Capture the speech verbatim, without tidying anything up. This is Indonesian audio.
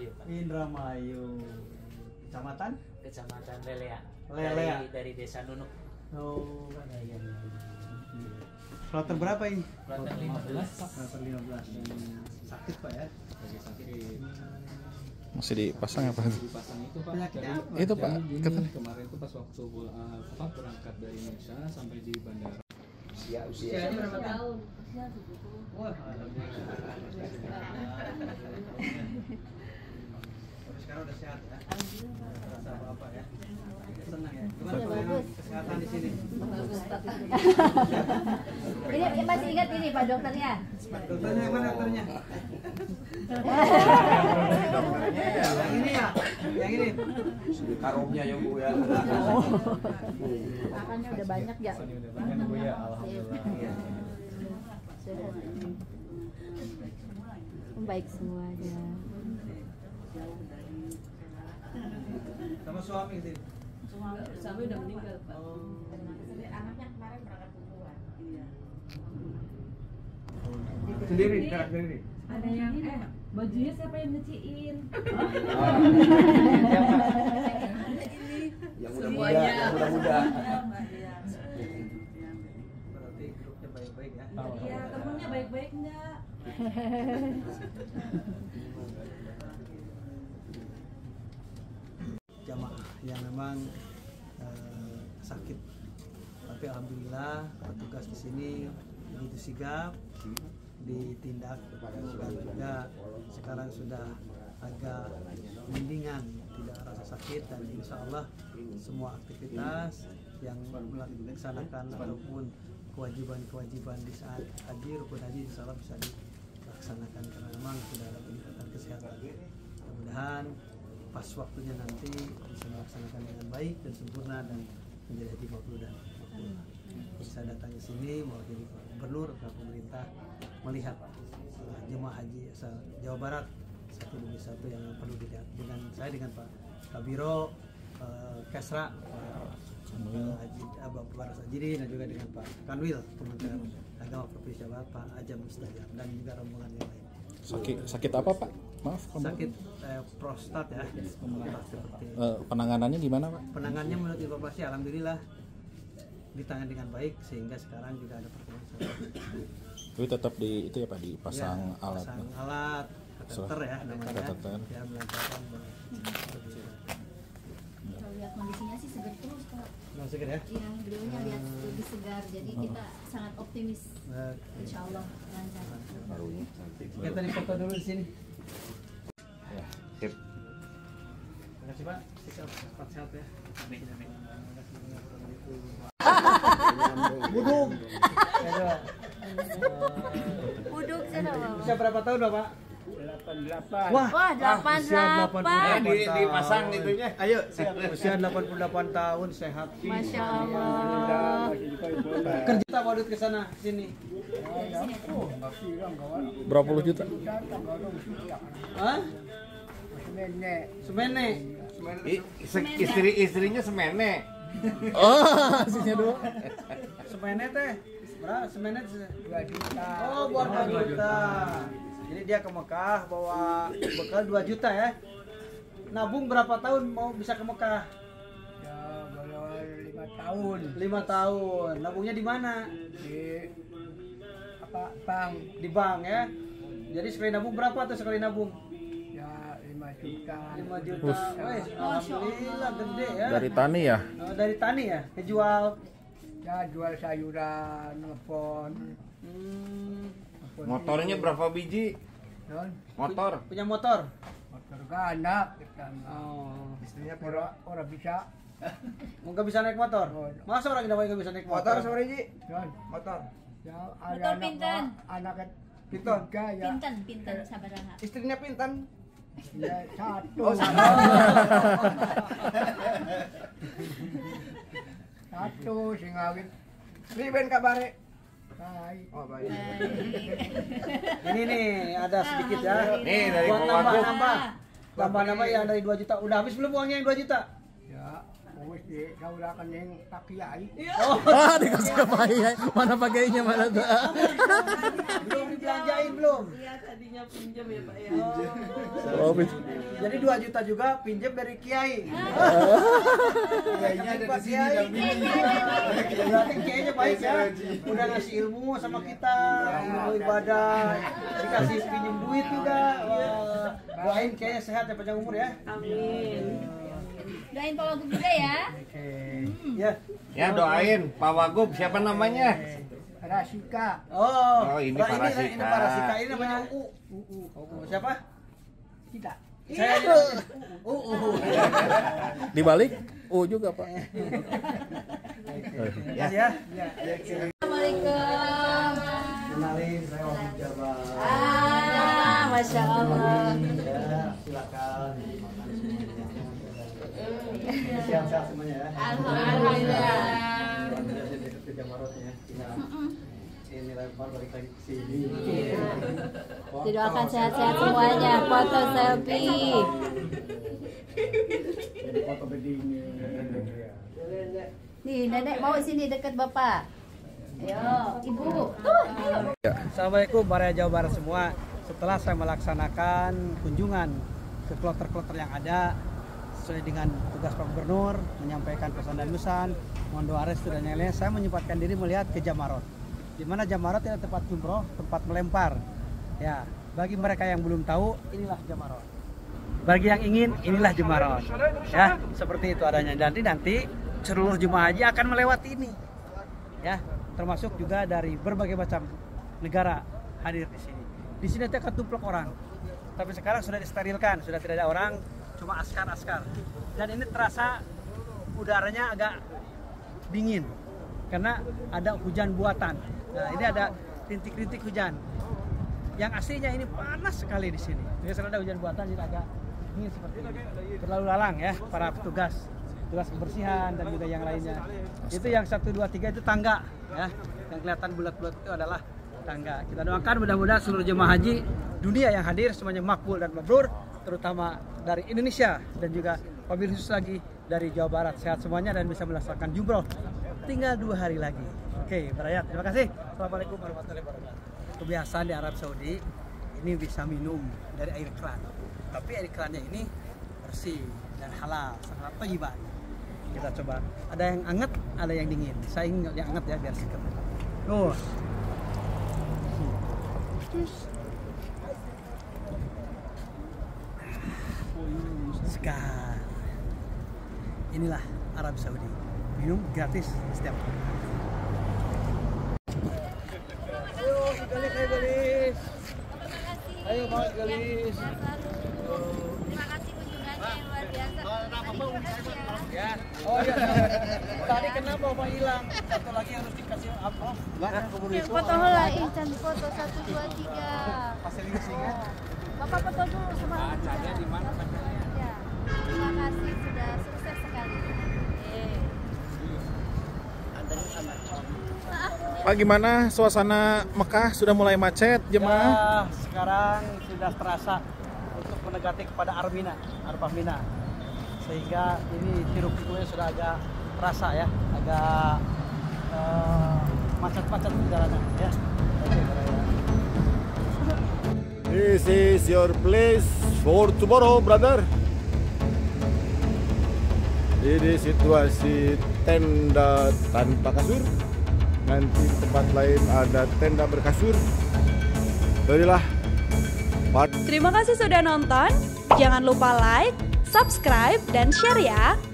Indramayu, Pak. Indramayu. Kecamatan? Kecamatan Leleah. Leleah. Dari, dari Desa Nunuk. Oh, ada ya. Kloter berapa ini? Kloter lima belas. Kloter lima belas. Sakit, Pak ya? Lagi sakit. Masih dipasang apa? Dipasang itu Pak. Jadi, itu Pak. Gini, kemarin itu pas waktu uh, apa berangkat dari Indonesia sampai di bandara. Usia usia berapa tahun? Usia tujuh puluh. Wah. Tapi sekarang udah sehat ya. Rasa apa ya? Senang ya. Gimana pelayanan kesehatan di sini? Ini masih ingat ini Pak dokternya? Dokternya mana dokternya? Yang ini ya, yang ini. Sudah karomnya ya Bu ya. Makannya udah banyak ya. Udah banyak Bu ya, alhamdulillah. Baik semua ya. Sama suami sih. Suami suami udah meninggal Pak. Anaknya kemarin berangkat umroh. Iya. Sendiri, gerak sendiri. Ada yang eh bajunya siapa yang nyuciin? Oh. Yang muda-muda, yang muda-muda. Berarti grupnya baik-baik ya. Iya, temennya baik-baik enggak? Jamaah yang memang eh, sakit, tapi alhamdulillah petugas di sini begitu sigap, ditindak dan juga sekarang sudah agak mendingan, tidak rasa sakit, dan insya Allah semua aktivitas yang melaksanakan ataupun kewajiban-kewajiban di saat haji rukun haji insya Allah bisa dilaksanakan karena memang sudah ada peningkatan kesehatan. Mudah-mudahan pas waktunya nanti bisa melaksanakan dengan baik dan sempurna dan menjadi haji mabrur dan makbul. Bisa datang ke sini mewakili gubernur atau pemerintah melihat jemaah haji asal Jawa Barat satu demi satu yang perlu dilihat dengan saya dengan Pak Kabiro eh, Kesra, Pak Haji Bapak Baras Ajiri, dan juga dengan Pak Kanwil Kementerian Agama Provinsi Jawa Barat, Pak Aji Musta' dan juga rombongan yang lain. Sakit sakit apa Pak? Maaf, sakit eh, prostat ya. Eh, penanganannya gimana Pak? Penanganannya menurut informasi alhamdulillah ditangani dengan baik sehingga sekarang juga ada perkembangan. Tapi tetap di itu ya Pak dipasang ya, alat. Pasang ya. Alat kateter ya namanya. Kateter. Ya, melancarkan. Kalau lihat kondisinya sih segar terus Pak. Nah, segar ya? Iya, beliaunya lihat lebih segar. Jadi oh. Kita sangat optimis. Nah, insyaallah lancar. Barunya cantik. Kita di foto dulu di sini. Ya, sip. Terima kasih Pak. Sehat sehat ya. Amin amin. Buduk. Buduk sudah berapa tahun udah Pak? delapan puluh delapan. Wah, wah delapan puluh delapan. Di dipasang itunya. Ayo, usia delapan puluh delapan tahun sehat. Masya Allah. Kerja wadut ke sana sini. Berapa puluh juta? Hah? Semene. Semene. Istri-istrinya semene. Oh, isinya dua. Semenet teh, berapa? Semenet dua juta. Oh, buat dua juta. Jadi dia ke Mekkah bawa bekal dua juta ya. Nabung berapa tahun mau bisa ke Mekkah? Ya, baru lima tahun. lima tahun. Nabungnya di mana? Di apa? Bank. Di bank ya. Jadi sekali nabung berapa tuh sekali nabung? lima juta. lima juta. Wes, alhamdulillah gede ya. Dari tani ya? Oh, dari tani ya? Kejual. Ya, jual sayuran, telepon. Hmm. Motornya berapa biji? Don? Motor. Punya motor? Motor ganda. Oh, istrinya pura orang bisa. Enggak bisa naik motor. Masa orang Indonesia enggak bisa naik motor? Motor sore, Ji. Don, motor. Ya, ada anak anak Pinten. Pinten, Pinten sabaraha. Istrinya Pinten. Ya, satu. Oh, satu. Satu sing awit. Riben kabare. Baik. Oh, baik. Ini nih ada sedikit ya. Nih dari nambah-nambah. Nambah-nambah yang dari dua juta. Udah habis belum uangnya yang dua juta? Ya, wis di gaulakan yang Pak Kiai. Oh, dikasih ke Pak Kiai. Mana Pak Kiainya mana tuh? Belum dibelanjain belum? Iya tadinya pinjam ya Pak ya. Oh, pinjam. Jadi dua juta juga pinjam dari kiai. Kiainya ada di sini dan bimbing. Kiainya baik ya. Udah ngasih ilmu sama kita, ilmu ibadah. Dikasih pinjam duit juga. Doain kiainya sehat ya, panjang umur ya. Amin. Doain Pak Wagub juga ya. Ya. Ya doain Pak Wagub, siapa namanya? Rasika. Oh, oh ini nah, Pak Rasika. Ini Pak Rasika, ini namanya U. U. U. U. Siapa? Kita. Saya itu. U. U. U. Dibalik U juga, Pak. Ya. Ya. Assalamualaikum. Kenalin saya Wagub Jawa. Ah, Masya Allah. Ya, silakan. Siap-siap semuanya ya. Alhamdulillah. Jamaratnya, ini lempar balik lagi ke sini. Didoakan sehat-sehat semuanya, foto selfie. Foto begini. Nih nenek mau sini dekat bapak. Ayo ibu. Tuh, ayo. Assalamualaikum warahmatullahi Jawa Barat semua. Setelah saya melaksanakan kunjungan ke kloter-kloter yang ada sesuai dengan tugas Pak Gubernur menyampaikan pesan dan pesan, mohon doa restu dan lain-lain, saya menyempatkan diri melihat ke Jamarat. Di mana Jamarat adalah tempat jumroh, tempat melempar. Ya, bagi mereka yang belum tahu, inilah Jamarat. Bagi yang ingin, inilah Jamarat. Ya, seperti itu adanya. Dan nanti seluruh jemaah haji akan melewati ini. Ya, termasuk juga dari berbagai macam negara hadir di sini. Di sini akan tumpuk orang. Tapi sekarang sudah disterilkan, sudah tidak ada orang. Cuma askar-askar. Dan ini terasa udaranya agak dingin karena ada hujan buatan. Nah, ini ada rintik-rintik hujan. Yang aslinya ini panas sekali di sini. Biasanya ada hujan buatan jadi agak dingin seperti ini. Terlalu lalang ya para petugas, petugas kebersihan dan juga yang lainnya. Itu yang satu dua tiga itu tangga ya. Yang kelihatan bulat-bulat itu adalah tangga. Kita doakan mudah-mudahan seluruh jemaah haji dunia yang hadir semuanya makbul dan mabrur, terutama dari Indonesia dan juga pemirsa lagi dari Jawa Barat, sehat semuanya dan bisa melaksanakan jumroh tinggal dua hari lagi. Oke, berayat. Terima kasih. Assalamualaikum warahmatullahi wabarakatuh. Kebiasaan di Arab Saudi ini bisa minum dari air keran, tapi air kerannya ini bersih dan halal, sangat thayyibah. Kita coba. Ada yang anget, ada yang dingin. Saya ingin yang anget ya biar seger. Tuh. Segar. Inilah Arab Saudi. Minum gratis setiap hari. Ayo, sekali saya gelis. Ayo, Pak gelis. Terima kasih kunjungannya yang luar biasa. Ya. Oh iya. Tadi kenapa Pak hilang? Satu lagi harus dikasih amplop. Foto lagi, cantik foto satu dua tiga. Bapak foto dulu sama. Acaranya di mana? Terima kasih sudah sukses sekali. Eh. Pak, gimana suasana Mekkah? Sudah mulai macet jemaah? Ya, sekarang sudah terasa untuk mendekati kepada Armina, Arfamina. Sehingga ini hiruk-hiruknya sudah agak terasa ya, agak uh, macet-macet di jalanan ya. This is your place for tomorrow, brother. Ini situasi tenda tanpa kasur. Nanti di tempat lain ada tenda berkasur. Berilah. Terima kasih sudah nonton. Jangan lupa like, subscribe, dan share ya.